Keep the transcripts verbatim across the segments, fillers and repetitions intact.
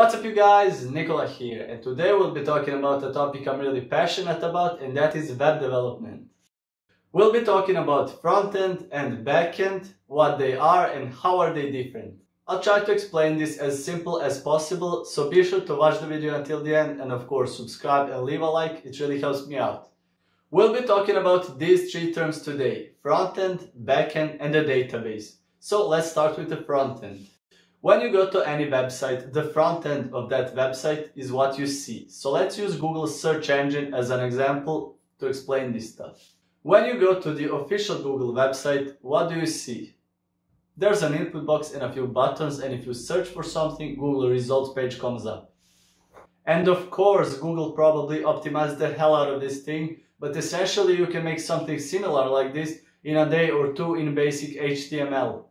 What's up you guys, Nicola here, and today we'll be talking about a topic I'm really passionate about, and that is web development. We'll be talking about front-end and back-end, what they are and how are they different. I'll try to explain this as simple as possible, so be sure to watch the video until the end and of course subscribe and leave a like, it really helps me out. We'll be talking about these three terms today, front-end, back-end and a database. So let's start with the front-end. When you go to any website, the front end of that website is what you see. So let's use Google's search engine as an example to explain this stuff. When you go to the official Google website, what do you see? There's an input box and a few buttons, and if you search for something, Google results page comes up. And of course, Google probably optimized the hell out of this thing, but essentially you can make something similar like this in a day or two in basic H T M L.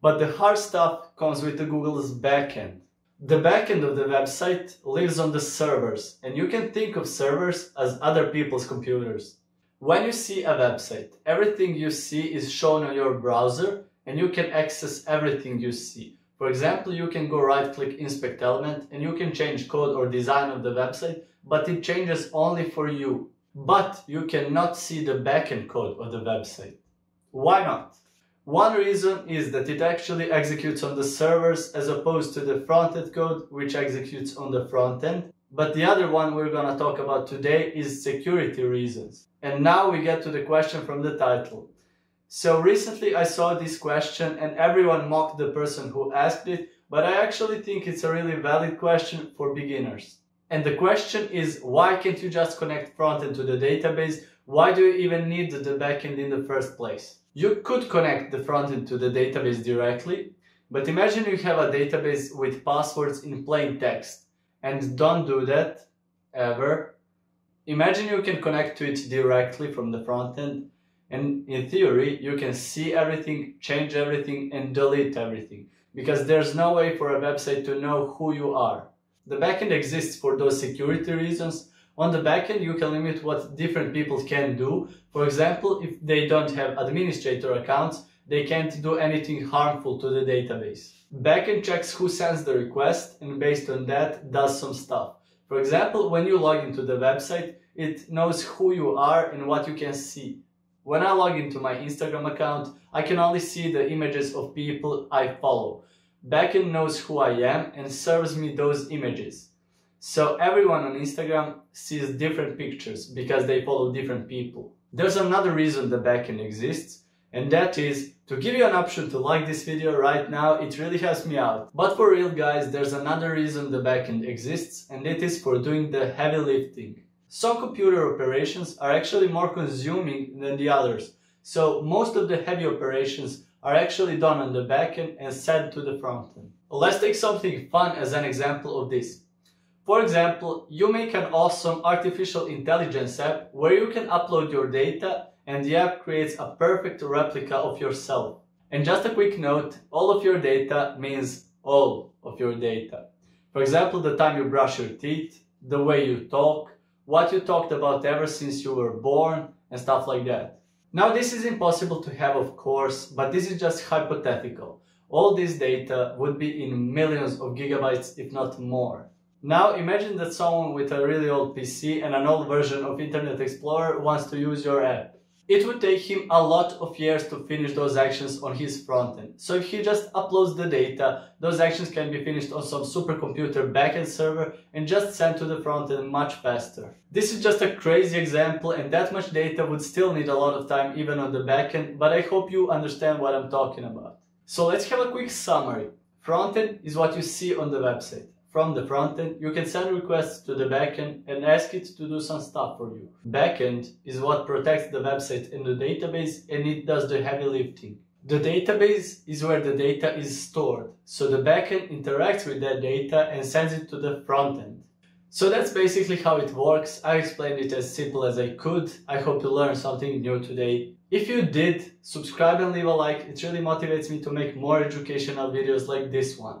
But the hard stuff comes with the Google's backend. The backend of the website lives on the servers, and you can think of servers as other people's computers. When you see a website, everything you see is shown on your browser, and you can access everything you see. For example, you can go right-click Inspect Element, and you can change code or design of the website, but it changes only for you. But you cannot see the backend code of the website. Why not? One reason is that it actually executes on the servers as opposed to the front-end code, which executes on the front-end. But the other one we're gonna talk about today is security reasons. And now we get to the question from the title. So recently I saw this question and everyone mocked the person who asked it, but I actually think it's a really valid question for beginners. And the question is, why can't you just connect front-end to the database? Why do you even need the backend in the first place? You could connect the front-end to the database directly, but imagine you have a database with passwords in plain text, and don't do that, ever. Imagine you can connect to it directly from the front-end, and in theory, you can see everything, change everything, and delete everything, because there's no way for a website to know who you are. The backend exists for those security reasons. On the backend, you can limit what different people can do. For example, if they don't have administrator accounts, they can't do anything harmful to the database. Backend checks who sends the request and based on that does some stuff. For example, when you log into the website, it knows who you are and what you can see. When I log into my Instagram account, I can only see the images of people I follow. Backend knows who I am and serves me those images. So everyone on Instagram sees different pictures because they follow different people. There's another reason the backend exists, and that is to give you an option to like this video right now, it really helps me out. But for real guys, there's another reason the backend exists, and it is for doing the heavy lifting. Some computer operations are actually more consuming than the others, so most of the heavy operations are actually done on the backend and sent to the frontend. Let's take something fun as an example of this. For example, you make an awesome artificial intelligence app where you can upload your data and the app creates a perfect replica of yourself. And just a quick note, all of your data means all of your data. For example, the time you brush your teeth, the way you talk, what you talked about ever since you were born, and stuff like that. Now this is impossible to have, of course, but this is just hypothetical. All this data would be in millions of gigabytes, if not more. Now imagine that someone with a really old P C and an old version of Internet Explorer wants to use your app. It would take him a lot of years to finish those actions on his frontend. So if he just uploads the data, those actions can be finished on some supercomputer backend server and just sent to the frontend much faster. This is just a crazy example, and that much data would still need a lot of time even on the backend, but I hope you understand what I'm talking about. So let's have a quick summary. Frontend is what you see on the website. From the frontend, you can send requests to the backend and ask it to do some stuff for you. Backend is what protects the website and the database, and it does the heavy lifting. The database is where the data is stored, so the backend interacts with that data and sends it to the frontend. So that's basically how it works. I explained it as simple as I could. I hope you learned something new today. If you did, subscribe and leave a like. It really motivates me to make more educational videos like this one.